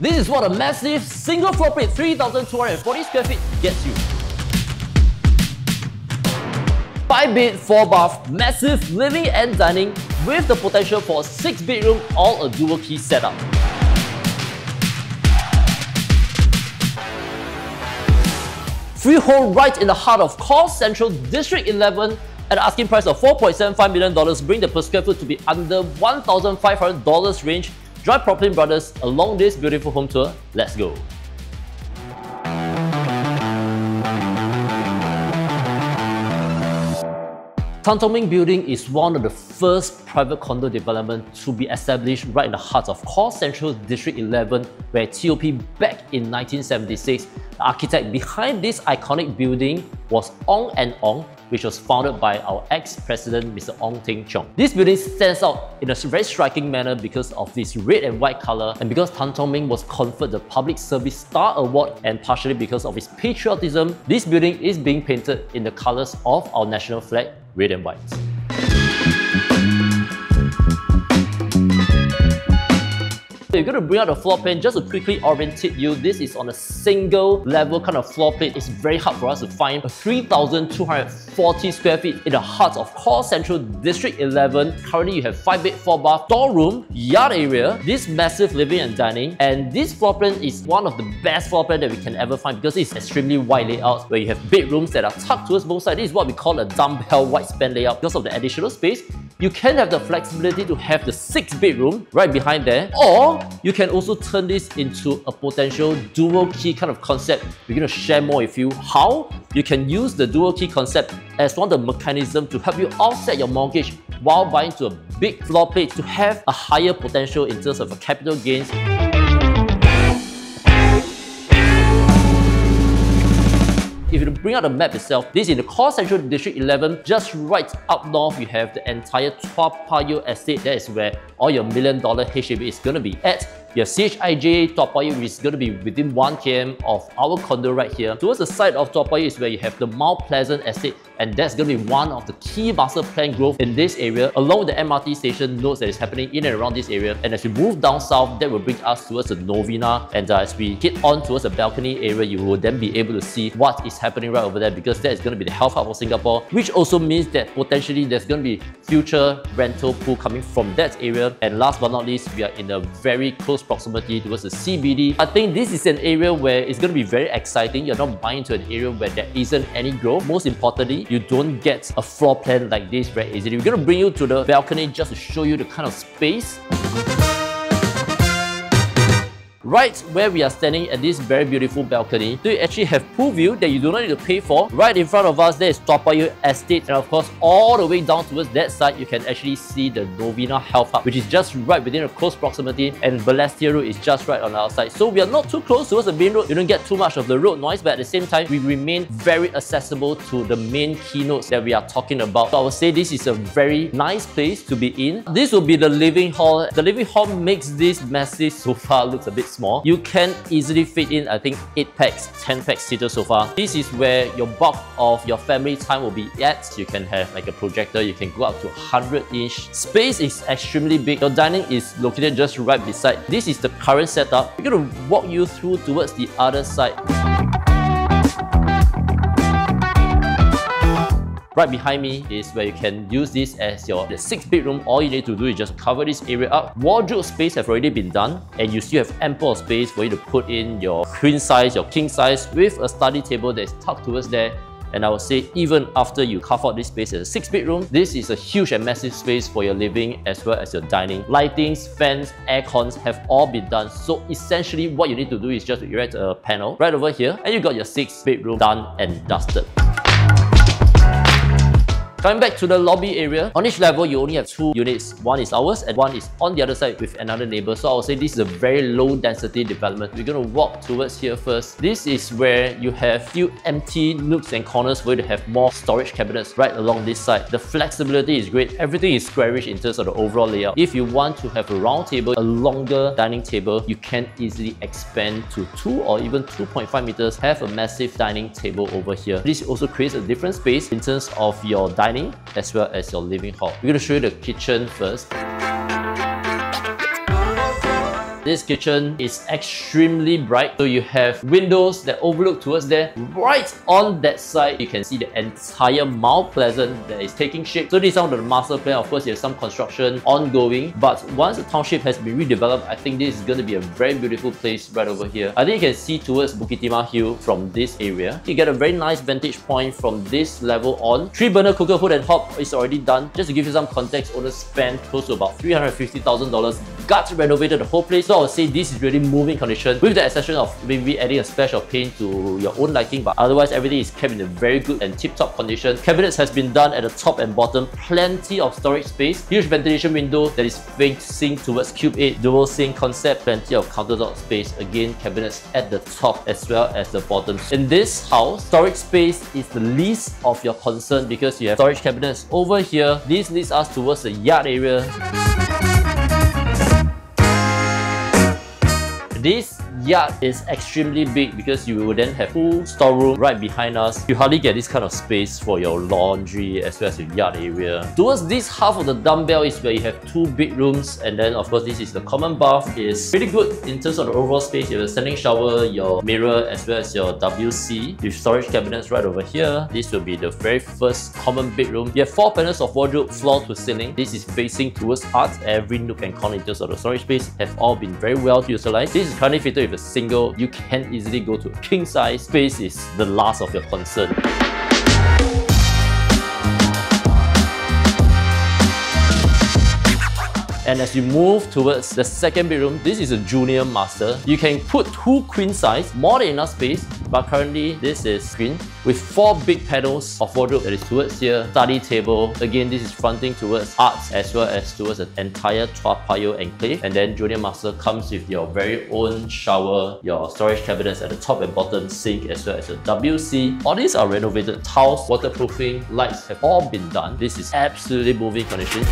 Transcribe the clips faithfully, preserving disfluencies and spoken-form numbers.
This is what a massive single floor plate three thousand two hundred forty square feet gets you. five bed, four bath, massive living and dining with the potential for six bedroom, all a dual key setup. Freehold right in the heart of Core Central District eleven at asking price of four point seven five million dollars, bring the per square foot to be under one thousand five hundred dollars range. Join Property Brothers along this beautiful home tour. Let's go. Tan Tong Meng Building is one of the first private condo developments to be established right in the heart of Core Central District eleven, where T O P back in nineteen seventy-six. The architect behind this iconic building was Ong and Ong, which was founded by our ex-president, Mister Ong Teng Cheong. This building stands out in a very striking manner because of this red and white color, and because Tan Tong Meng was conferred the Public Service Star Award, and partially because of his patriotism, this building is being painted in the colors of our national flag, red and white. We're going to bring out the floor plan just to quickly orientate you. This is on a single level kind of floor plate. It's very hard for us to find a three thousand two hundred forty square feet in the heart of Core Central District eleven. Currently, you have five bed, four bath, door room, yard area, this massive living and dining. And this floor plan is one of the best floor plan that we can ever find because it's extremely wide layout where you have bedrooms that are tucked towards both sides. This is what we call a dumbbell wide span layout. Because of the additional space, you can have the flexibility to have the sixth bedroom right behind there, or you can also turn this into a potential dual key kind of concept. We're going to share more with you how you can use the dual key concept as one of the mechanisms to help you offset your mortgage while buying to a big floor plate to have a higher potential in terms of capital gains. If you bring out the map itself, this is in the Core Central District eleven. Just right up north, you have the entire Toa Payoh estate. That is where all your million dollar H D B is going to be at. Your C H I J Toa Payoh is going to be within one kilometer of our condo right here. Towards the side of Toa Payoh is where you have the Mount Pleasant Estate, and that's going to be one of the key master plan growth in this area, along with the M R T station nodes that is happening in and around this area. And as we move down south, that will bring us towards the Novena, and uh, as we get on towards the balcony area, you will then be able to see what is happening right over there, because that is going to be the health hub of Singapore, which also means that potentially there's going to be future rental pool coming from that area. And last but not least, we are in a very close proximity towards the C B D. I think this is an area where it's going to be very exciting. You're not buying to an area where there isn't any growth. Most importantly, you don't get a floor plan like this very easily. We're going to bring you to the balcony just to show you the kind of space. Right where we are standing at this very beautiful balcony, so you actually have pool view that you do not need to pay for. Right in front of us, there is Toa Payoh Estate, and of course, all the way down towards that side, you can actually see the Novena Health Hub, which is just right within a close proximity, and Balestier Road is just right on our side. So we are not too close towards the main road. You don't get too much of the road noise, but at the same time, we remain very accessible to the main keynotes that we are talking about. So I would say this is a very nice place to be in. This will be the living hall. The living hall makes this massive sofa look a bit small. Small. You can easily fit in, I think, eight packs, ten packs seated so far. This is where your bulk of your family time will be at. You can have like a projector, you can go up to one hundred inch. Space is extremely big. Your dining is located just right beside. This is the current setup. We're going to walk you through towards the other side. Right behind me is where you can use this as your the sixth bedroom. All you need to do is just cover this area up. Wardrobe space have already been done, and you still have ample space for you to put in your queen size, your king size, with a study table that is tucked towards there. And I would say even after you carve out this space as a six bedroom, this is a huge and massive space for your living as well as your dining. Lightings, fans, air cons have all been done. So essentially what you need to do is just erect a panel right over here, and you got your sixth bedroom done and dusted. Coming back to the lobby area, on each level you only have two units. One is ours and one is on the other side with another neighbor. So I would say this is a very low density development. We're going to walk towards here first. This is where you have few empty nooks and corners where you have more storage cabinets right along this side. The flexibility is great. Everything is squarish in terms of the overall layout. If you want to have a round table, a longer dining table, you can easily expand to two or even two point five meters. Have a massive dining table over here. This also creates a different space in terms of your dining Dining, as well as your living hall. We're going to show you the kitchen first. This kitchen is extremely bright, so you have windows that overlook towards there. Right on that side, you can see the entire Mount Pleasant that is taking shape. So this is some of the master plan. Of course, there's some construction ongoing, but once the township has been redeveloped, I think this is going to be a very beautiful place right over here. I think you can see towards Bukit Timah Hill from this area. You get a very nice vantage point from this level on. Three burner cooker hood and hob is already done. Just to give you some context, owners spent close to about three hundred fifty thousand dollars. Guts renovated the whole place. So I would say this is really moving condition, with the exception of maybe adding a splash of paint to your own liking, but otherwise everything is kept in a very good and tip-top condition. Cabinets has been done at the top and bottom. Plenty of storage space. Huge ventilation window that is facing towards Cube eight. Dual sink concept. Plenty of countertop space. Again, cabinets at the top as well as the bottom. In this house, storage space is the least of your concern because you have storage cabinets over here. This leads us towards the yard area. This yard is extremely big because you will then have full storeroom right behind us. You hardly get this kind of space for your laundry as well as your yard area. Towards this half of the dumbbell is where you have two big rooms, and then of course this is the common bath. It's pretty good in terms of the overall space. You have a standing shower, your mirror as well as your W C with storage cabinets right over here. This will be the very first common bedroom. You have four panels of wardrobe floor to ceiling. This is facing towards art. Every nook and corner in terms of the storage space have all been very well utilized. This is currently fitted with a single. You can easily go to a king size. Space is the last of your concern. And as you move towards the second bedroom, this is a junior master. You can put two queen size, more than enough space, but currently this is green with four big panels of wardrobe that is towards here. Study table, again this is fronting towards arts as well as towards the entire Toa Payoh enclave. And then junior master comes with your very own shower, your storage cabinets at the top and bottom, sink as well as a W C. All these are renovated. Tiles, waterproofing, lights have all been done. This is absolutely moving condition.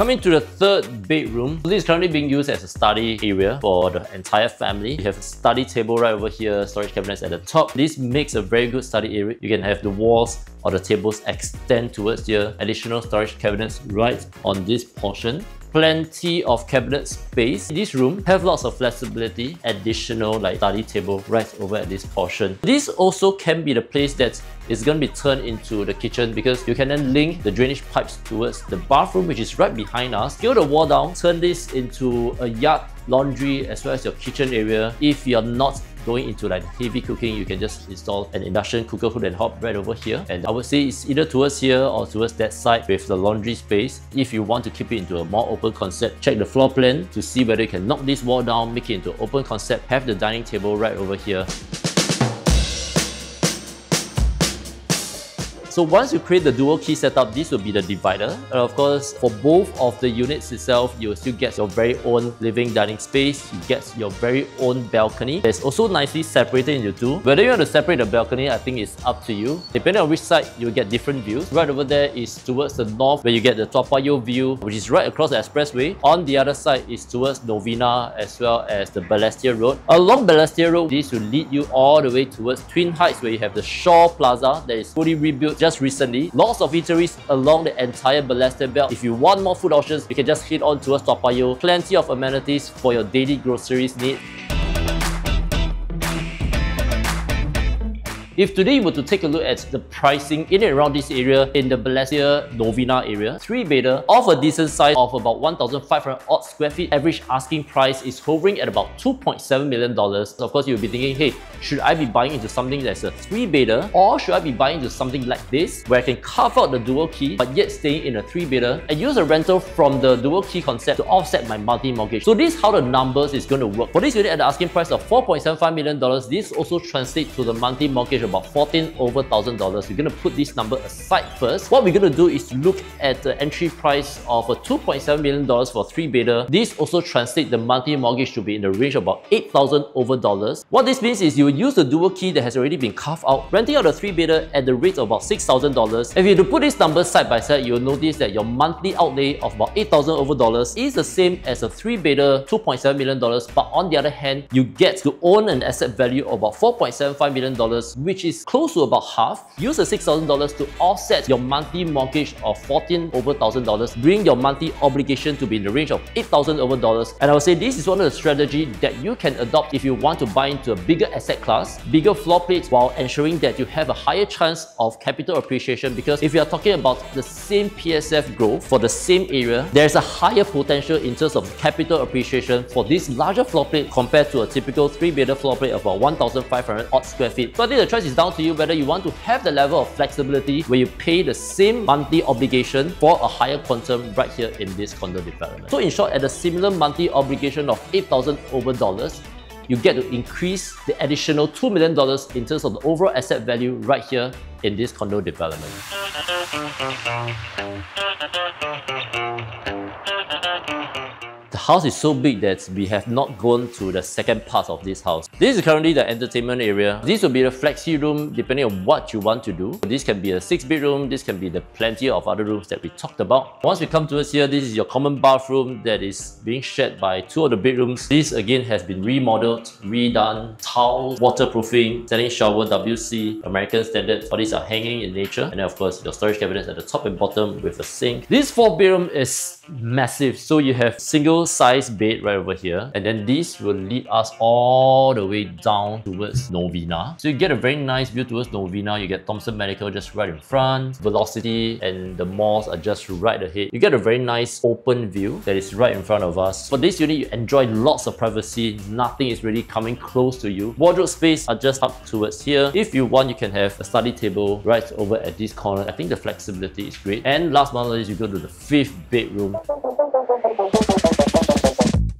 Coming to the third bedroom, this is currently being used as a study area for the entire family. You have a study table right over here, storage cabinets at the top. This makes a very good study area. You can have the walls or the tables extend towards here. Additional storage cabinets right on this portion. Plenty of cabinet space. This room have lots of flexibility. Additional like study table right over at this portion. This also can be the place that is going to be turned into the kitchen, because you can then link the drainage pipes towards the bathroom, which is right behind us. Scale the wall down, turn this into a yard, laundry as well as your kitchen area. If you're not going into like heavy cooking, you can just install an induction cooker hood and hob right over here. And I would say it's either towards here or towards that side with the laundry space. If you want to keep it into a more open concept, check the floor plan to see whether you can knock this wall down, make it into an open concept, have the dining table right over here. So once you create the dual key setup, this will be the divider. And of course, for both of the units itself, you will still get your very own living dining space. You get your very own balcony. It's also nicely separated into two. Whether you want to separate the balcony, I think it's up to you. Depending on which side, you'll get different views. Right over there is towards the north, where you get the Toa Payoh view, which is right across the expressway. On the other side is towards Novena as well as the Balestier Road. Along Balestier Road, this will lead you all the way towards Twin Heights, where you have the Shaw Plaza that is fully rebuilt just recently. Lots of eateries along the entire Balestier Belt. If you want more food options, you can just head on towards Toa Payoh. Plenty of amenities for your daily groceries need. If today you were to take a look at the pricing in and around this area, in the Balestier Novena area, three bedder of a decent size of about one thousand five hundred odd square feet, average asking price is hovering at about two point seven million dollars. So of course, you'll be thinking, hey, should I be buying into something that's a three bedder, or should I be buying into something like this where I can carve out the dual key but yet staying in a three bedder and use a rental from the dual key concept to offset my multi-mortgage? So this is how the numbers is going to work. For this unit at the asking price of four point seven five million dollars, this also translates to the monthly mortgage about fourteen over thousand dollars. We're going to put this number aside first. What we're going to do is look at the entry price of a two point seven million dollars for three bedder. This also translates the monthly mortgage to be in the range of about eight thousand over dollars. What this means is you will use the dual key that has already been carved out, renting out a three bedder at the rate of about six thousand dollars. If you were to put these numbers side by side, you will notice that your monthly outlay of about eight thousand over dollars is the same as a three bedder, two point seven million dollars. But on the other hand, you get to own an asset value of about four point seven five million dollars, which which is close to about half, use the six thousand dollars to offset your monthly mortgage of fourteen over thousand dollars, bring your monthly obligation to be in the range of eight thousand over dollars. And I would say this is one of the strategies that you can adopt if you want to buy into a bigger asset class, bigger floor plates, while ensuring that you have a higher chance of capital appreciation. Because if you are talking about the same P S F growth for the same area, there's a higher potential in terms of capital appreciation for this larger floor plate compared to a typical three-bedder floor plate of about one thousand five hundred odd square feet. So I think the choice is down to you whether you want to have the level of flexibility where you pay the same monthly obligation for a higher quantum right here in this condo development. So in short, at a similar monthly obligation of eight thousand over dollars, you get to increase the additional two million dollars in terms of the overall asset value right here in this condo development. The house is so big that we have not gone to the second part of this house. This is currently the entertainment area. This will be the flexi room depending on what you want to do. This can be a six bedroom, this can be the plenty of other rooms that we talked about. Once we come towards here, this is your common bathroom that is being shared by two of the bedrooms. This again has been remodeled, redone, tiles, waterproofing, standing shower, W C, American standard. All these are hanging in nature. And then of course, your storage cabinets at the top and bottom with a sink. This four bedroom is massive. So you have single size bed right over here, and then this will lead us all the way down towards Novena. So you get a very nice view towards Novena. You get Thomson Medical just right in front, Velocity, and the malls are just right ahead. You get a very nice open view that is right in front of us. For this unit, you enjoy lots of privacy. Nothing is really coming close to you. Wardrobe space are just up towards here. If you want, you can have a study table right over at this corner. I think the flexibility is great. And last but not least, you go to the fifth bedroom.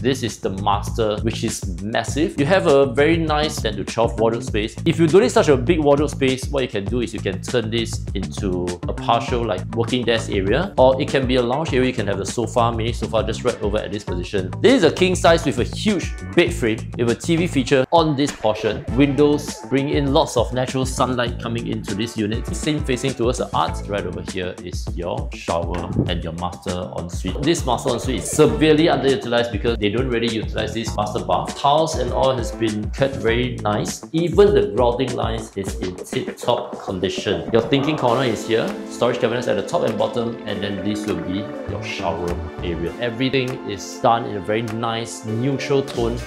This is the master, which is massive. You have a very nice ten to twelve wardrobe space. If you don't need such a big wardrobe space, what you can do is you can turn this into a partial like working desk area, or it can be a lounge area. You can have the sofa, mini sofa just right over at this position. This is a king size with a huge bed frame with a T V feature on this portion. Windows bring in lots of natural sunlight coming into this unit. Same facing towards the arts. Right over here is your shower and your master ensuite. This master ensuite is severely underutilized because they don't really utilize this master bath. Tiles and all has been cut very nice. Even the grouting lines is in tip-top condition. Your thinking corner is here. Storage cabinets at the top and bottom, and then this will be your shower area. Everything is done in a very nice neutral tone.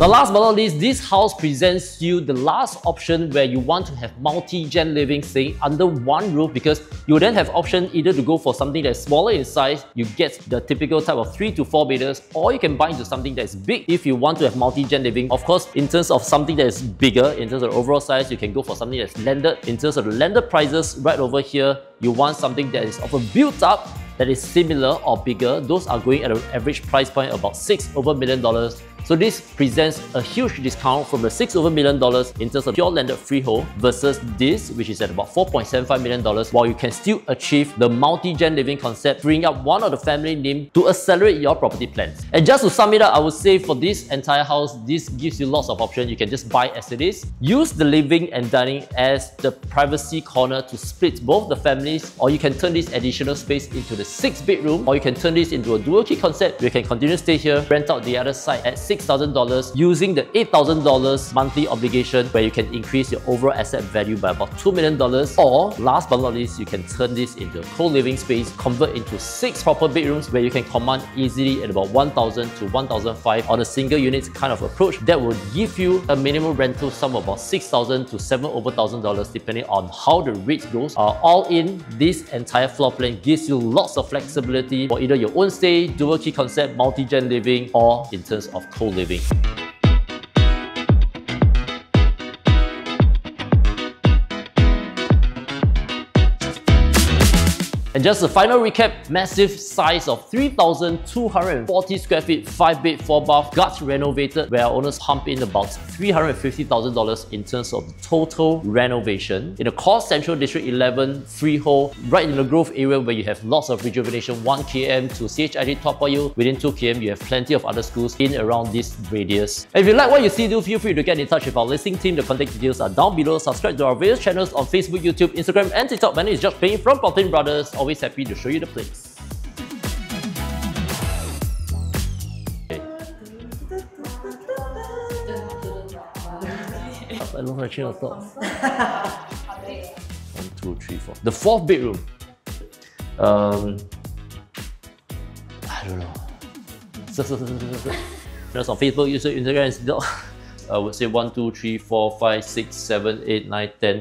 Now last but not least, this house presents you the last option where you want to have multi-gen living, say, under one roof, because you then have option either to go for something that's smaller in size, you get the typical type of three to four bedrooms, or you can buy into something that's big if you want to have multi-gen living. Of course, in terms of something that is bigger, in terms of the overall size, you can go for something that's landed. In terms of the landed prices, right over here, you want something that is often built up, that is similar or bigger. Those are going at an average price point about six over million dollars. So this presents a huge discount from the six over million dollars in terms of pure landed freehold versus this, which is at about four point seven five million dollars, while you can still achieve the multi-gen living concept, freeing up one of the family name to accelerate your property plans. And just to sum it up, I would say for this entire house, this gives you lots of options. You can just buy as it is, use the living and dining as the privacy corner to split both the families, or you can turn this additional space into the sixth bedroom, or you can turn this into a dual key concept. You can continue to stay here, rent out the other side at six thousand dollars using the eight thousand dollars monthly obligation, where you can increase your overall asset value by about two million dollars. Or last but not least, you can turn this into a co-living space, convert into six proper bedrooms where you can command easily at about one thousand to one thousand five hundred on a single unit kind of approach. That will give you a minimum rental sum of about six thousand to seven over thousand dollars, depending on how the rate goes. Uh, all in, this entire floor plan gives you lots of flexibility for either your own stay, dual key concept, multi-gen living, or in terms of co-living. And just a final recap, massive size of three thousand two hundred forty square feet, five bed, four bath, guts renovated, where our owners pump in about three hundred fifty thousand dollars in terms of total renovation. In the core central district eleven, freehold, right in the Grove area where you have lots of rejuvenation, one kilometer to C H I J Toa Payoh. Within two kilometers, you have plenty of other schools in and around this radius. And if you like what you see, do feel free to get in touch with our listing team. The contact details are down below. Subscribe to our various channels on Facebook, YouTube, Instagram, and TikTok. My name is Josh Payne from PropertyLimBrothers. Always happy to show you the place. Okay. I lost my chain of thought. One, two, three, four. The fourth bedroom. Um, I don't know. That's on Facebook, YouTube, Instagram, and I would say one, two, three, four, five, six, seven, eight, nine, ten.